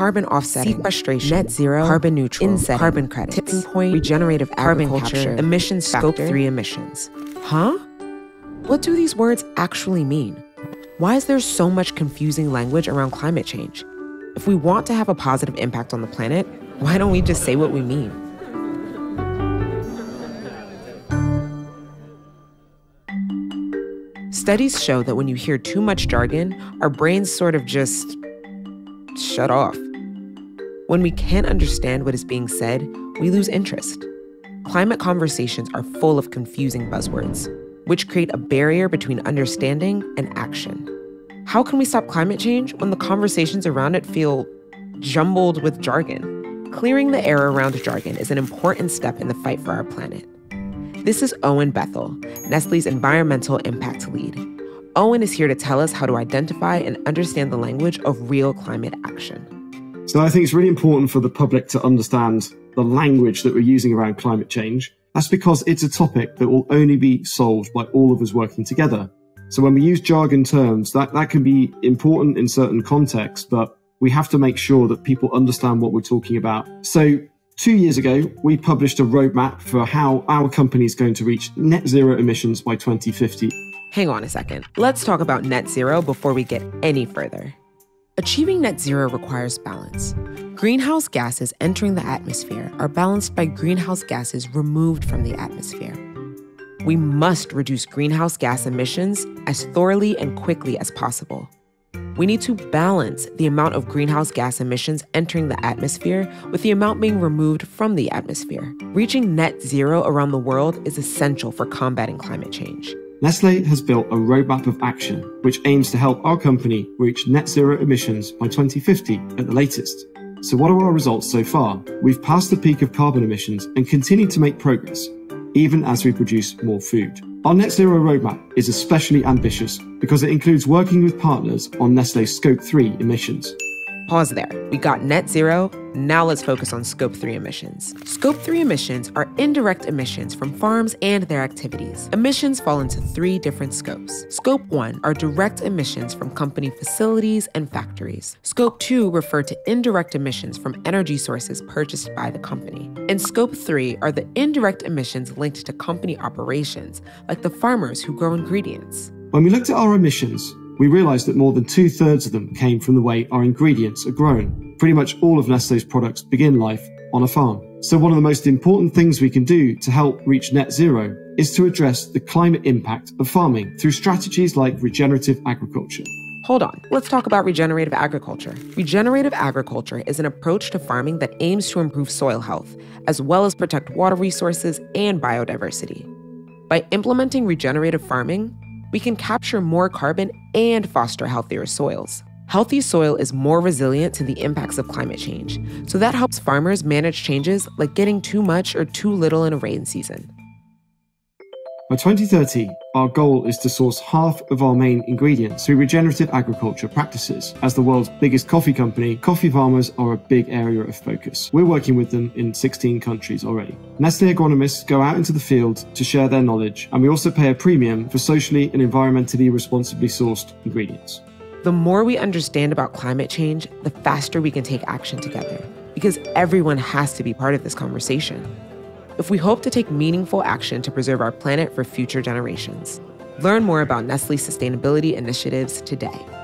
carbon offsetting, sequestration, net zero, carbon neutral, inset, carbon credits, tipping point, regenerative agriculture, emissions scope 3 emissions. Huh? What do these words actually mean? Why is there so much confusing language around climate change? If we want to have a positive impact on the planet, why don't we just say what we mean? Studies show that when you hear too much jargon, our brains sort of just shut off. When we can't understand what is being said, we lose interest. Climate conversations are full of confusing buzzwords, which create a barrier between understanding and action. How can we stop climate change when the conversations around it feel jumbled with jargon? Clearing the air around jargon is an important step in the fight for our planet. This is Owen Bethel, Nestlé's environmental impact lead. Owen is here to tell us how to identify and understand the language of real climate action. So I think it's really important for the public to understand the language that we're using around climate change. That's because it's a topic that will only be solved by all of us working together. So when we use jargon terms, that can be important in certain contexts, but we have to make sure that people understand what we're talking about. So 2 years ago, we published a roadmap for how our company is going to reach net zero emissions by 2050. Hang on a second. Let's talk about net zero before we get any further. Achieving net zero requires balance. Greenhouse gases entering the atmosphere are balanced by greenhouse gases removed from the atmosphere. We must reduce greenhouse gas emissions as thoroughly and quickly as possible. We need to balance the amount of greenhouse gas emissions entering the atmosphere with the amount being removed from the atmosphere. Reaching net zero around the world is essential for combating climate change. Nestlé has built a roadmap of action, which aims to help our company reach net zero emissions by 2050 at the latest. So what are our results so far? We've passed the peak of carbon emissions and continue to make progress, even as we produce more food. Our net zero roadmap is especially ambitious because it includes working with partners on Nestlé's scope 3 emissions. Pause there. We got net zero. Now let's focus on scope 3 emissions. Scope 3 emissions are indirect emissions from farms and their activities. Emissions fall into 3 different scopes. Scope 1 are direct emissions from company facilities and factories. Scope 2 refer to indirect emissions from energy sources purchased by the company. And Scope 3 are the indirect emissions linked to company operations, like the farmers who grow ingredients. When we looked at our emissions, we realized that more than 2/3 of them came from the way our ingredients are grown. Pretty much all of Nestlé's products begin life on a farm. So one of the most important things we can do to help reach net zero is to address the climate impact of farming through strategies like regenerative agriculture. Hold on, let's talk about regenerative agriculture. Regenerative agriculture is an approach to farming that aims to improve soil health, as well as protect water resources and biodiversity. By implementing regenerative farming, we can capture more carbon and foster healthier soils. Healthy soil is more resilient to the impacts of climate change, so that helps farmers manage changes like getting too much or too little in a rain season. By 2030, our goal is to source half of our main ingredients through regenerative agriculture practices. As the world's biggest coffee company, coffee farmers are a big area of focus. We're working with them in 16 countries already. Nestlé agronomists go out into the field to share their knowledge, and we also pay a premium for socially and environmentally responsibly sourced ingredients. The more we understand about climate change, the faster we can take action together, because everyone has to be part of this conversation if we hope to take meaningful action to preserve our planet for future generations. Learn more about Nestlé's sustainability initiatives today.